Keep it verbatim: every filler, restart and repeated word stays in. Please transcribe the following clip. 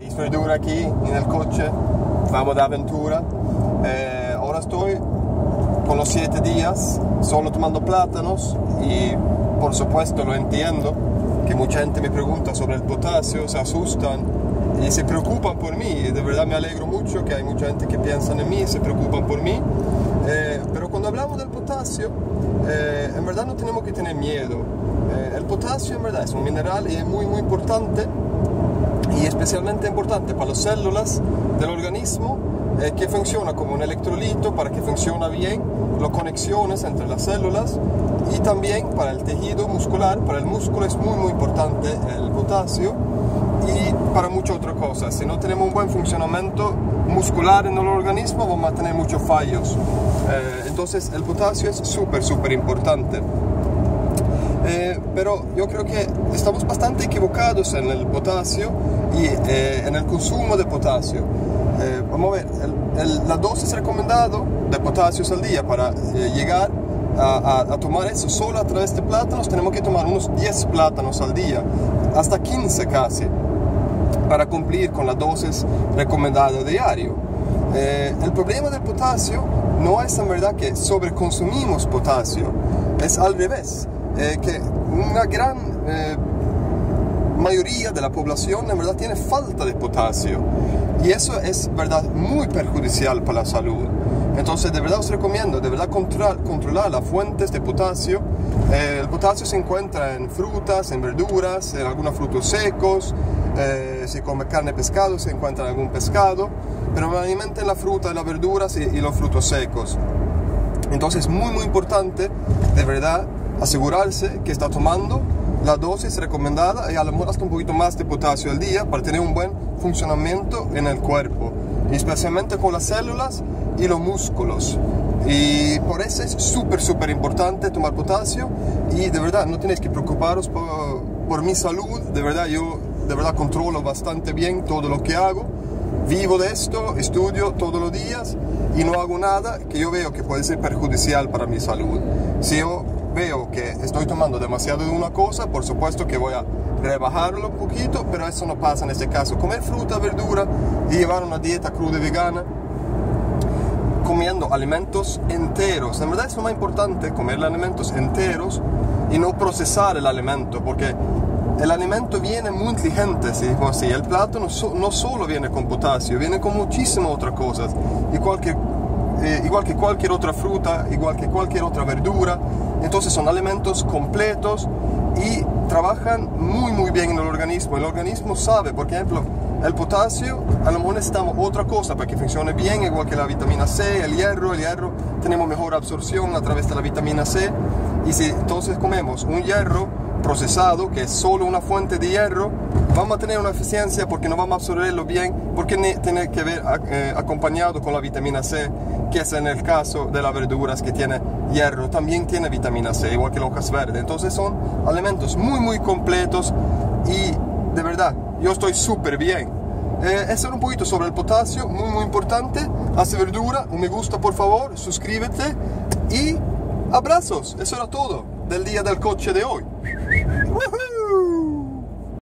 Estoy duro aquí en el coche, vamos de aventura. Eh, ahora estoy con los siete días solo tomando plátanos y por supuesto lo entiendo, que mucha gente me pregunta sobre el potasio, se asustan y se preocupan por mí. Y de verdad me alegro mucho que hay mucha gente que piensa en mí, se preocupan por mí. Eh, pero cuando hablamos del potasio, eh, en verdad no tenemos que tener miedo. Eh, el potasio en verdad es un mineral y es muy muy importante. Y especialmente importante para las células del organismo, eh, que funciona como un electrolito para que funcione bien las conexiones entre las células, y también para el tejido muscular, para el músculo es muy muy importante el potasio, y para muchas otras cosas. Si no tenemos un buen funcionamiento muscular en el organismo, vamos a tener muchos fallos. Eh, entonces el potasio es súper súper importante. Eh, pero yo creo que estamos bastante equivocados en el potasio y eh, en el consumo de potasio. Eh, vamos a ver, el, el, la dosis recomendada de potasio al día para eh, llegar a, a, a tomar eso solo a través de plátanos, tenemos que tomar unos diez plátanos al día, hasta quince casi, para cumplir con la dosis recomendada diario. Eh, el problema del potasio no es en verdad que sobreconsumimos potasio, es al revés. Eh, que una gran eh, mayoría de la población en verdad tiene falta de potasio, y eso es verdad muy perjudicial para la salud. Entonces de verdad os recomiendo de verdad controlar, controlar las fuentes de potasio. Eh, el potasio se encuentra en frutas, en verduras, en algunos frutos secos. Eh, si come carne, pescado, se encuentra en algún pescado, pero normalmente en la fruta, en las verduras y, y los frutos secos. Entonces es muy muy importante de verdad asegurarse que está tomando la dosis recomendada y a lo mejor hasta un poquito más de potasio al día para tener un buen funcionamiento en el cuerpo, especialmente con las células y los músculos. Y por eso es súper súper importante tomar potasio, y de verdad no tenéis que preocuparos por, por mi salud. De verdad yo de verdad controlo bastante bien todo lo que hago, vivo de esto, estudio todos los días y no hago nada que yo veo que puede ser perjudicial para mi salud. Si yo veo que estoy tomando demasiado de una cosa, por supuesto que voy a rebajarlo un poquito, pero eso no pasa en este caso. Comer fruta, verdura y llevar una dieta cruda y vegana, comiendo alimentos enteros. En verdad es lo más importante, comer alimentos enteros y no procesar el alimento, porque el alimento viene muy inteligente, ¿sí? O sea, el plátano no solo viene con potasio, viene con muchísimas otras cosas, y cualquier Eh, igual que cualquier otra fruta, igual que cualquier otra verdura. Entonces son alimentos completos y trabajan muy muy bien en el organismo. El organismo sabe, por ejemplo, el potasio, a lo mejor necesitamos otra cosa para que funcione bien, igual que la vitamina C, el hierro. El hierro tenemos mejor absorción a través de la vitamina C, y si entonces comemos un hierro procesado, que es solo una fuente de hierro, vamos a tener una deficiencia porque no vamos a absorberlo bien, porque tiene que ver eh, acompañado con la vitamina C, que es en el caso de las verduras que tiene hierro, también tiene vitamina C, igual que las hojas verdes. Entonces son alimentos muy muy completos, y de verdad yo estoy súper bien. Eh, eso era un poquito sobre el potasio, muy muy importante. Hace verdura, un me gusta por favor, suscríbete y abrazos. Eso era todo del día del coche de hoy.